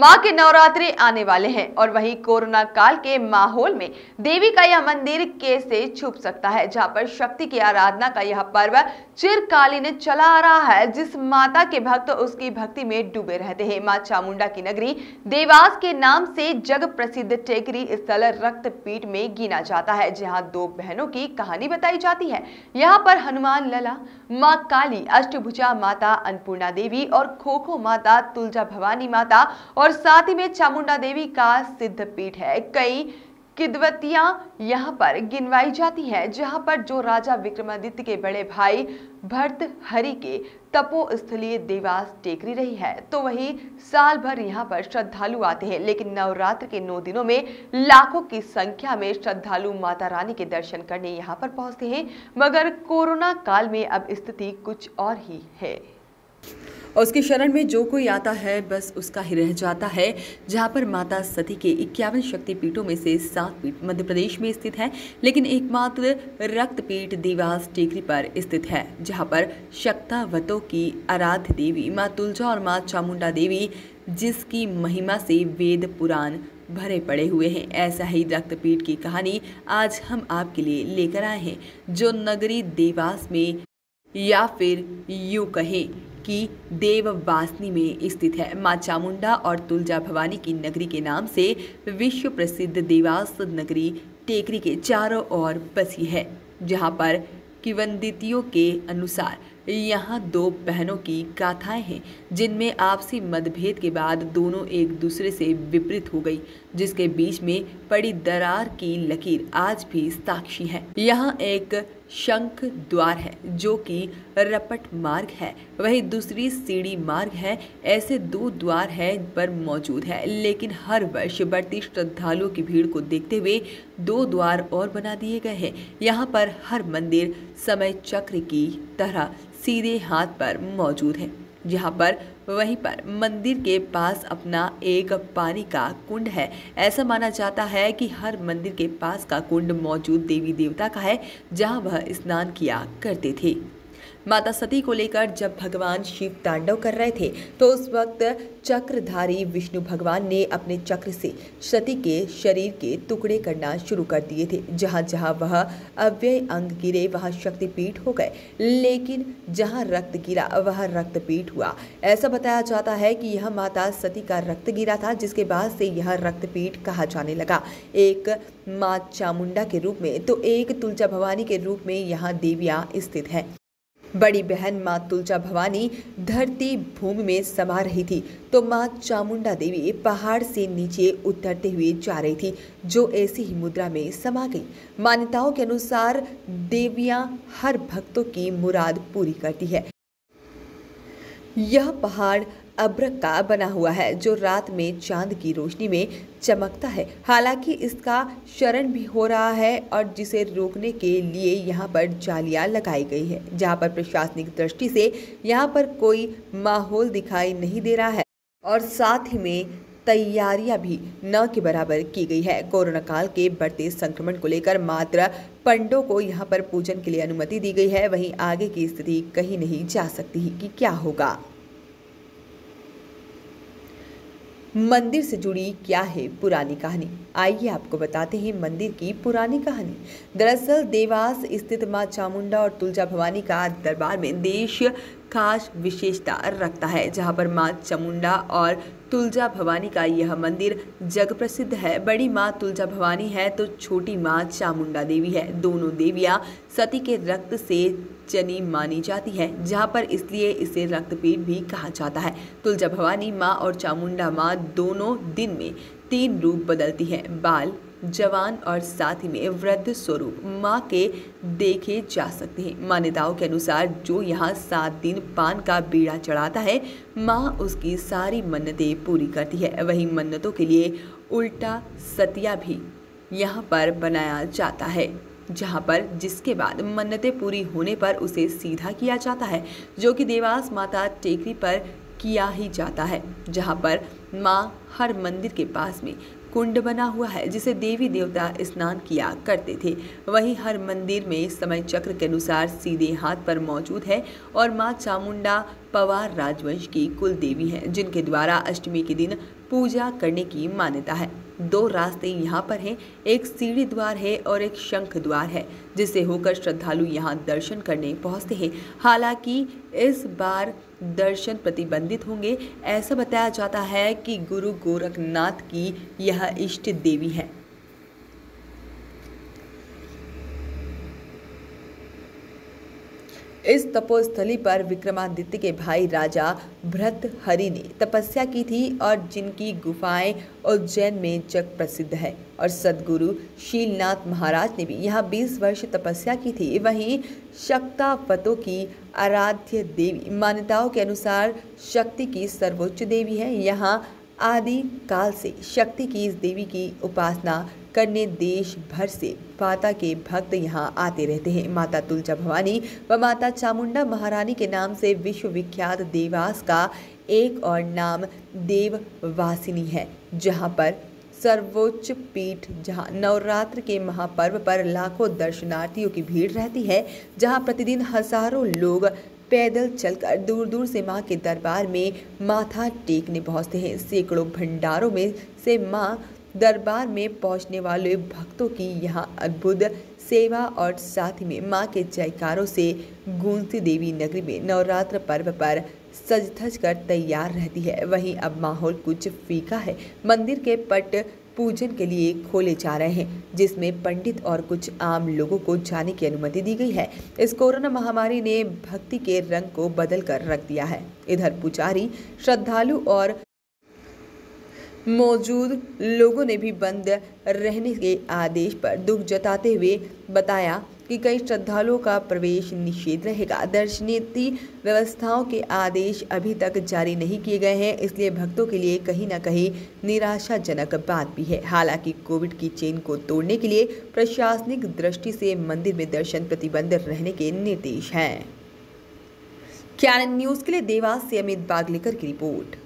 मां के नवरात्रि आने वाले हैं और वहीं कोरोना काल के माहौल में देवी का यह मंदिर कैसे छुप सकता है, जहां पर शक्ति की आराधना का यह पर्व चिरकालीन चला आ रहा है। जिस माता के भक्त तो उसकी भक्ति में डूबे रहते हैं। मां चामुंडा की नगरी देवास के नाम से जग प्रसिद्ध टेकरी स्थल रक्तपीठ में गिना जाता है, जहाँ दो बहनों की कहानी बताई जाती है। यहाँ पर हनुमान लला, माँ काली, अष्टभुजा माता अन्नपूर्णा देवी और खोखो माता तुलजा भवानी माता और साथ ही में चामुंडा देवी का सिद्ध पीठ है। कई किंवदंतियां यहाँ पर गिनवाई जाती हैं, जहाँ पर जो राजा विक्रमादित्य के बड़े भाई भर्तृहरि के तपोस्थलीय देवास टेकरी रही है, तो वही साल भर यहाँ पर श्रद्धालु आते हैं। लेकिन नवरात्र के 9 दिनों में लाखों की संख्या में श्रद्धालु माता रानी के दर्शन करने यहाँ पर पहुँचते हैं, मगर कोरोना काल में अब स्थिति कुछ और ही है और उसकी शरण में जो कोई आता है बस उसका ही रह जाता है। जहां पर माता सती के 51 शक्तिपीठों में से 7 पीठ मध्य प्रदेश में स्थित है, लेकिन एकमात्र रक्तपीठ देवास टेकरी पर स्थित है, जहां पर शक्तावतों की आराध्य देवी मां तुलजा और मां चामुंडा देवी, जिसकी महिमा से वेद पुराण भरे पड़े हुए हैं। ऐसा ही रक्तपीठ की कहानी आज हम आपके लिए लेकर आए हैं, जो नगरी देवास में या फिर यूँ कहें की देववासनी में स्थित है। मां चामुंडा और तुलजा भवानी की नगरी के नाम से विश्व प्रसिद्ध देवास नगरी टेकरी के चारों ओर बसी है, जहां पर किंवदंतियों के अनुसार यहां 2 बहनों की गाथाएं हैं, जिनमें आपसी मतभेद के बाद दोनों एक दूसरे से विपरीत हो गई, जिसके बीच में पड़ी दरार की लकीर आज भी साक्षी है। यहाँ एक शंख द्वार है जो कि रपट मार्ग है, वही दूसरी सीढ़ी मार्ग है। ऐसे 2 द्वार है पर मौजूद है, लेकिन हर वर्ष बढ़ती श्रद्धालुओं की भीड़ को देखते हुए 2 द्वार और बना दिए गए हैं। यहाँ पर हर मंदिर समय चक्र की तरह सीधे हाथ पर मौजूद है, जहाँ पर वहीं पर मंदिर के पास अपना एक पानी का कुंड है। ऐसा माना जाता है कि हर मंदिर के पास का कुंड मौजूद देवी देवता का है, जहाँ वह स्नान किया करते थे। माता सती को लेकर जब भगवान शिव तांडव कर रहे थे, तो उस वक्त चक्रधारी विष्णु भगवान ने अपने चक्र से सती के शरीर के टुकड़े करना शुरू कर दिए थे। जहाँ जहाँ वह अव्यय अंग गिरे वहाँ शक्तिपीठ हो गए, लेकिन जहाँ रक्त गिरा वहाँ रक्तपीठ हुआ। ऐसा बताया जाता है कि यह माता सती का रक्त गिरा था, जिसके बाद से यह रक्तपीठ कहा जाने लगा। एक माँ चामुंडा के रूप में तो एक तुलजा भवानी के रूप में यहाँ देवियाँ स्थित हैं। बड़ी बहन माँ तुलजा भवानी धरती भूमि में समा रही थी, तो माँ चामुंडा देवी पहाड़ से नीचे उतरते हुए जा रही थी, जो ऐसी ही मुद्रा में समा गई। मान्यताओं के अनुसार देवियाँ हर भक्तों की मुराद पूरी करती है। यह पहाड़ अभ्रक का बना हुआ है, जो रात में चांद की रोशनी में चमकता है। हालांकि इसका क्षरण भी हो रहा है और जिसे रोकने के लिए यहाँ पर जालियाँ लगाई गई है, जहाँ पर प्रशासनिक दृष्टि से यहाँ पर कोई माहौल दिखाई नहीं दे रहा है और साथ ही में तैयारियां भी न के बराबर की गई है। कोरोना काल के बढ़ते संक्रमण को लेकर मात्र पंडों को यहाँ पर पूजन के लिए अनुमति दी गई है, वहीं आगे की स्थिति कहीं नहीं जा सकती कि क्या होगा। मंदिर से जुड़ी क्या है पुरानी कहानी, आइए आपको बताते हैं मंदिर की पुरानी कहानी। दरअसल देवास स्थित माँ चामुंडा और तुलजा भवानी का दरबार में देश खास विशेषता रखता है, जहाँ पर माँ चामुंडा और तुलजा भवानी का यह मंदिर जग प्रसिद्ध है। बड़ी माँ तुलजा भवानी है तो छोटी माँ चामुंडा देवी है। दोनों देवियाँ सती के रक्त से जनी मानी जाती है, जहाँ पर इसलिए इसे रक्तपीठ भी कहा जाता है। तुलजा भवानी माँ और चामुंडा माँ दोनों दिन में 3 रूप बदलती है, बाल, जवान और साथ ही में वृद्ध स्वरूप माँ के देखे जा सकते हैं। मान्यताओं के अनुसार जो यहाँ 7 दिन पान का बीड़ा चढ़ाता है, माँ उसकी सारी मन्नतें पूरी करती है। वहीं मन्नतों के लिए उल्टा सतिया भी यहाँ पर बनाया जाता है, जहाँ पर जिसके बाद मन्नतें पूरी होने पर उसे सीधा किया जाता है, जो कि देवास माता टेकरी पर किया ही जाता है, जहाँ पर माँ हर मंदिर के पास में कुंड बना हुआ है जिसे देवी देवता स्नान किया करते थे। वहीं हर मंदिर में समय चक्र के अनुसार सीधे हाथ पर मौजूद है और माँ चामुंडा पवार राजवंश की कुल देवी हैं, जिनके द्वारा अष्टमी के दिन पूजा करने की मान्यता है। दो रास्ते यहाँ पर हैं, एक सीढ़ी द्वार है और एक शंख द्वार है, जिससे होकर श्रद्धालु यहाँ दर्शन करने पहुँचते हैं। हालांकि इस बार दर्शन प्रतिबंधित होंगे। ऐसा बताया जाता है कि गुरु गोरखनाथ की यह इष्ट देवी है। इस तपोस्थली पर विक्रमादित्य के भाई राजा भर्तृहरि ने तपस्या की थी और जिनकी गुफाएं उज्जैन में जग प्रसिद्ध है। और सदगुरु शीलनाथ महाराज ने भी यहाँ 20 वर्ष तपस्या की थी। वहीं शक्तापतों की आराध्य देवी मान्यताओं के अनुसार शक्ति की सर्वोच्च देवी है। यहाँ आदि काल से शक्ति की इस देवी की उपासना करने देश भर से माता के भक्त यहां आते रहते हैं। माता तुलजा भवानी व माता चामुंडा महारानी के नाम से विश्वविख्यात देवास का एक और नाम देववासिनी है, जहां पर सर्वोच्च पीठ, जहां नवरात्र के महापर्व पर लाखों दर्शनार्थियों की भीड़ रहती है, जहां प्रतिदिन हजारों लोग पैदल चलकर दूर दूर से माँ के दरबार में माथा टेकने पहुँचते हैं। सैकड़ों भंडारों में से माँ दरबार में पहुँचने वाले भक्तों की यहाँ अद्भुत सेवा और साथ ही में माँ के जयकारों से गूंजती देवी नगरी में नवरात्र पर्व पर सज धज कर तैयार रहती है। वहीं अब माहौल कुछ फीका है। मंदिर के पट पूजन के लिए खोले जा रहे हैं, जिसमें पंडित और कुछ आम लोगों को जाने की अनुमति दी गई है। इस कोरोना महामारी ने भक्ति के रंग को बदल कर रख दिया है। इधर पुजारी, श्रद्धालु और मौजूद लोगों ने भी बंद रहने के आदेश पर दुख जताते हुए बताया कि कई श्रद्धालुओं का प्रवेश निषेध रहेगा। दर्शनार्थी व्यवस्थाओं के आदेश अभी तक जारी नहीं किए गए हैं, इसलिए भक्तों के लिए कहीं ना कहीं निराशाजनक बात भी है। हालांकि कोविड की चेन को तोड़ने के लिए प्रशासनिक दृष्टि से मंदिर में दर्शन प्रतिबंध रहने के निर्देश हैं। क्या न्यूज़ के लिए देवास से अमित बागलेकर की रिपोर्ट।